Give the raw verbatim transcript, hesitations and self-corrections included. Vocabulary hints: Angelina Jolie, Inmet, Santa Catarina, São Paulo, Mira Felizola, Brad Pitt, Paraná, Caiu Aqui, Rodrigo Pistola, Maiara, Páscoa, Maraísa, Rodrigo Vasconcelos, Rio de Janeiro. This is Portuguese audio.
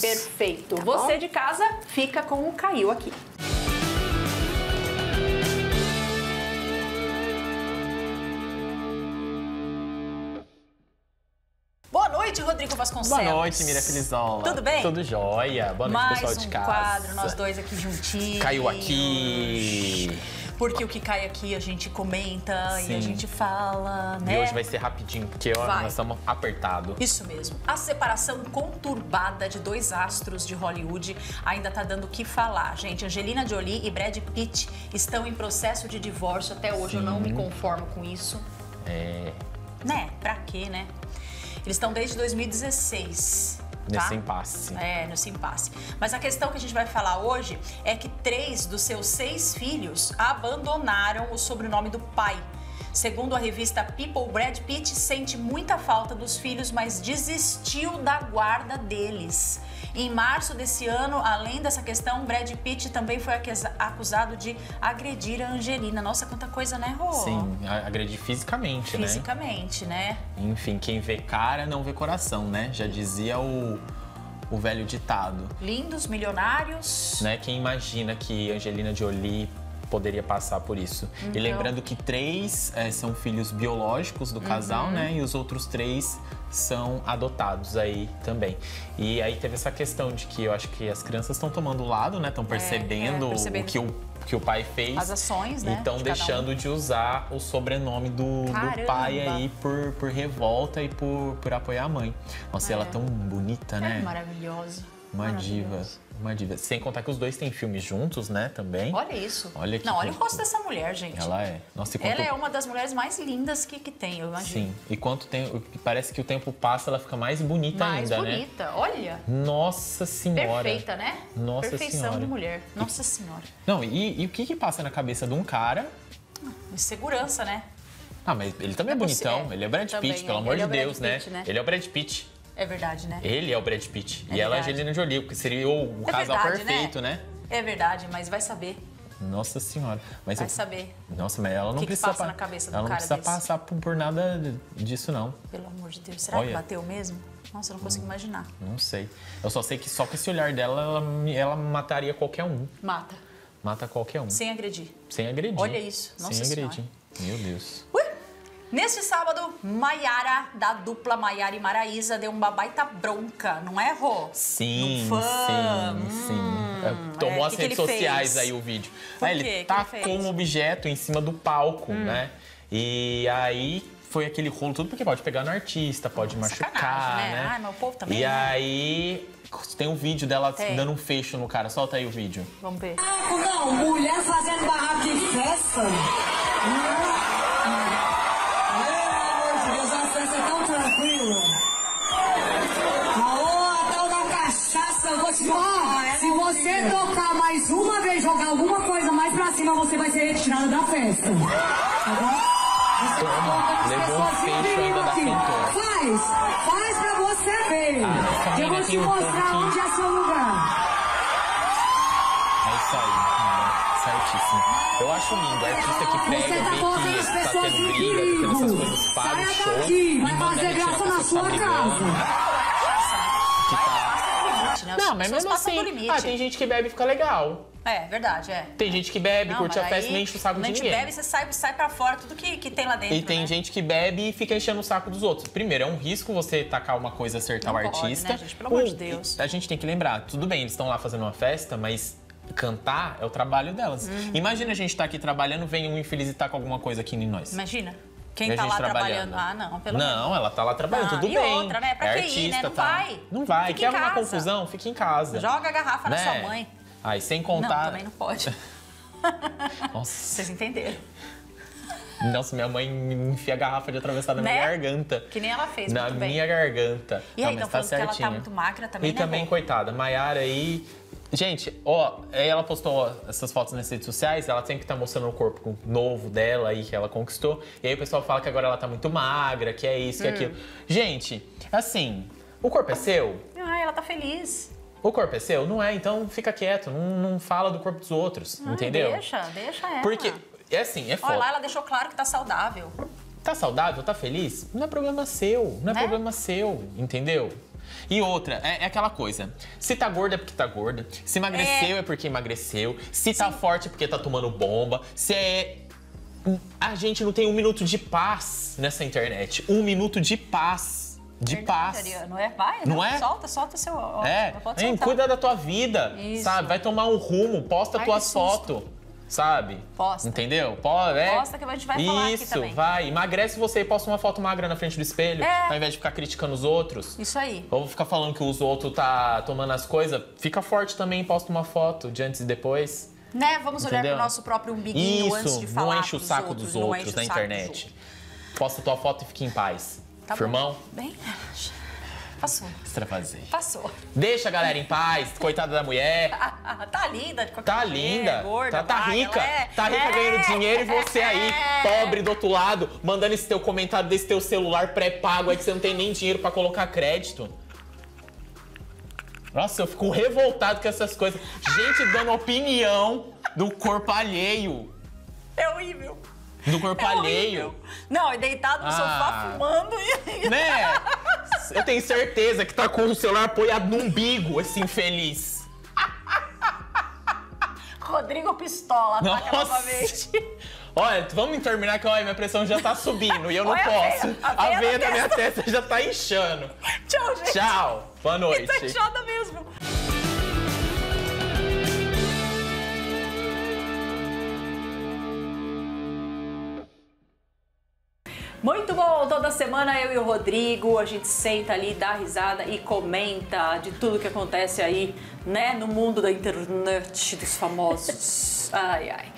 Perfeito. Tá Você bom? de casa fica com o Caiu Aqui. Boa noite, Rodrigo Vasconcelos. Boa noite, Mira Felizola. Tudo bem? Tudo jóia. Boa noite, Mais pessoal um de casa. Quadro, nós dois aqui juntinhos. Caiu Aqui. Porque o que cai aqui a gente comenta Sim. e a gente fala, né? E hoje vai ser rapidinho, porque vai. nós estamos apertados. Isso mesmo. A separação conturbada de dois astros de Hollywood ainda tá dando o que falar, gente. Angelina Jolie e Brad Pitt estão em processo de divórcio. Até hoje Sim. eu não me conformo com isso. É. Né? Pra quê, né? Eles estão desde dois mil e dezesseis. Tá? Nesse impasse. É, nesse impasse. Mas a questão que a gente vai falar hoje é que três dos seus seis filhos abandonaram o sobrenome do pai. Segundo a revista People, Brad Pitt sente muita falta dos filhos, mas desistiu da guarda deles. Em março desse ano, além dessa questão, Brad Pitt também foi acusado de agredir a Angelina. Nossa, quanta coisa, né, Rô? Sim, agredir fisicamente, né? Fisicamente, né? Enfim, quem vê cara não vê coração, né? Já dizia o, o velho ditado. Lindos, milionários. Né? Quem imagina que Angelina Jolie poderia passar por isso. Então... E lembrando que três é, são filhos biológicos do casal, uhum. né? E os outros três são adotados aí também. E aí teve essa questão de que eu acho que as crianças estão tomando lado, né? Estão percebendo, é, é, percebendo o que o, que o pai fez. As ações, né? E estão de deixando um. de usar o sobrenome do, do pai aí por, por revolta e por, por apoiar a mãe. Nossa, é. ela é tão bonita, é né? Maravilhosa. Uma diva. Uma diva. Sem contar que os dois têm filmes juntos, né, também. Olha isso. Olha que Não, olha o rosto dessa mulher, gente. Ela é. Nossa, e quanto... Ela é uma das mulheres mais lindas que, que tem, eu imagino. Sim. E quanto tempo... Parece que o tempo passa, ela fica mais bonita mais ainda, bonita. né? Mais bonita, olha. Nossa Senhora. Perfeita, né? Nossa Perfeição Senhora. Perfeição de mulher. Nossa Senhora. Não, e, e o que que passa na cabeça de um cara? Insegurança, né? Ah, mas ele também é, é bonitão. É. Ele é Brad Pitt, pelo amor de Deus, né? Ele é o Brad Pitt. É verdade, né? Ele é o Brad Pitt. É e verdade. ela é a Angelina Jolie, porque seria o é casal verdade, perfeito, né? né? É verdade, mas vai saber. Nossa Senhora. Mas vai eu... saber. Nossa, mas ela não que precisa... O que passa pa... na cabeça do ela cara Ela não precisa desse. passar por, por nada disso, não. Pelo amor de Deus. Será Olha. que bateu mesmo? Nossa, eu não consigo hum, imaginar. Não sei. Eu só sei que só com esse olhar dela, ela, ela mataria qualquer um. Mata. Mata qualquer um. Sem agredir. Sem agredir. Olha isso. Nossa Sem Senhora. agredir. Meu Deus. Ui! Neste sábado, Maiara, da dupla Maiara e Maraísa, deu uma baita bronca, não é, Rô? Sim, no fã. sim, sim. Hum, Tomou é, as que redes que sociais fez? aí o vídeo. Por aí, ele tacou um objeto em cima do palco, hum. né? E aí foi aquele rolo tudo, porque pode pegar no artista, pode hum, machucar, né? né? Ai, mas o povo também... E né? aí... Tem um vídeo dela Tem. dando um fecho no cara. Solta aí o vídeo. Vamos ver. Não, mulher fazendo barraco de festa. Não. Se você tocar mais uma vez, jogar alguma coisa mais pra cima, você vai ser retirada da festa. Toma, levou um fecho ainda da pintora. Faz, faz pra você ver. Ah, eu vou te mostrar um onde é seu lugar. É isso aí, certíssimo. Eu acho lindo, a artista que pega, vê que tá tendo briga, que tendo essas coisas, para o show e manda ele tirar a pessoa que tá brigando. Né? Não, mas mesmo assim, ah, tem gente que bebe e fica legal. É, verdade, é. Tem é. gente que bebe, não, curte a festa e nem enche o saco de ninguém. Bebe, você sai, sai pra fora tudo que, que tem lá dentro, E tem né? gente que bebe e fica enchendo o saco dos outros. Primeiro, é um risco você tacar uma coisa e acertar não o pode, artista. Né, gente? Pelo amor de Deus. A gente tem que lembrar, tudo bem, eles estão lá fazendo uma festa, mas... Cantar é o trabalho delas. Uhum. Imagina a gente tá aqui trabalhando, vem um infeliz e taca alguma coisa aqui em nós. Imagina. Quem tá lá trabalhando. Ah, não, pelo menos. Não, ela tá lá trabalhando, tudo bem. E outra, né? Pra que ir, né? Não vai. Não vai. Quer arrumar confusão? Fica em casa. Joga a garrafa na sua mãe. Ah, e sem contar... Não, também não pode. Nossa. Vocês entenderam. Nossa, minha mãe enfia a garrafa de atravessar na né? minha garganta. Que nem ela fez, Na minha bem. garganta. E aí, não, então, falando tá que ela tá muito magra também, E né, também, bem? coitada, Maiara aí... Gente, ó, ela postou essas fotos nas redes sociais, ela sempre tá mostrando o corpo novo dela aí, que ela conquistou. E aí o pessoal fala que agora ela tá muito magra, que é isso, que hum. é aquilo. Gente, assim, o corpo é seu? Ah, ela tá feliz. O corpo é seu? Não é, então fica quieto, não, não fala do corpo dos outros, ah, entendeu? Deixa, deixa ela. Porque... É assim, é foda. Olha lá, ela deixou claro que tá saudável. Tá saudável? Tá feliz? Não é problema seu, não é, é? problema seu, entendeu? E outra, é, é aquela coisa, se tá gorda é porque tá gorda, se emagreceu é, é porque emagreceu, se tá Sim. forte é porque tá tomando bomba, se é... A gente não tem um minuto de paz nessa internet, um minuto de paz. De Verdade, paz. Não é? Vai, não, não é? Solta, solta seu... É, pode hein, cuida da tua vida, Isso. sabe? Vai tomar um rumo, posta Ai, tuas fotos, sabe? Posta. Entendeu? Posta, é. Posta que a gente vai Isso, falar aqui também. Isso, vai. Emagrece você e posta uma foto magra na frente do espelho, é. ao invés de ficar criticando os outros. Isso aí. Ou ficar falando que os outros tá tomando as coisas. Fica forte também e posta uma foto de antes e depois. Né? Vamos Entendeu? olhar pro nosso próprio umbiguinho Isso, antes de falar não enche o saco dos outros na internet. Posta tua foto e fique em paz. Tá Firmão? Bem, passou. Extravasei. Passou. Deixa a galera em paz, coitada da mulher. Tá linda de qualquer Tá mulher, linda. Gorda, tá, tá rica. É. Tá rica é. ganhando dinheiro e você aí, é. pobre do outro lado, mandando esse teu comentário desse teu celular pré-pago aí que você não tem nem dinheiro pra colocar crédito. Nossa, eu fico revoltado com essas coisas. Gente ah. dando opinião do corpo alheio. É horrível. Do corpo é alheio. Não, é deitado no ah, sofá fumando e... Né? Eu tenho certeza que tá com o celular apoiado no umbigo, esse infeliz. Rodrigo Pistola, ataca novamente. Olha, vamos terminar que olha, minha pressão já tá subindo e eu não olha posso. A veia, a veia, a veia da, da minha testa já tá inchando. Tchau, gente. Tchau. Boa noite. Tá inchada mesmo. Muito bom! Toda semana eu e o Rodrigo, a gente senta ali, dá risada e comenta de tudo que acontece aí, né? No mundo da internet, dos famosos. Ai, ai.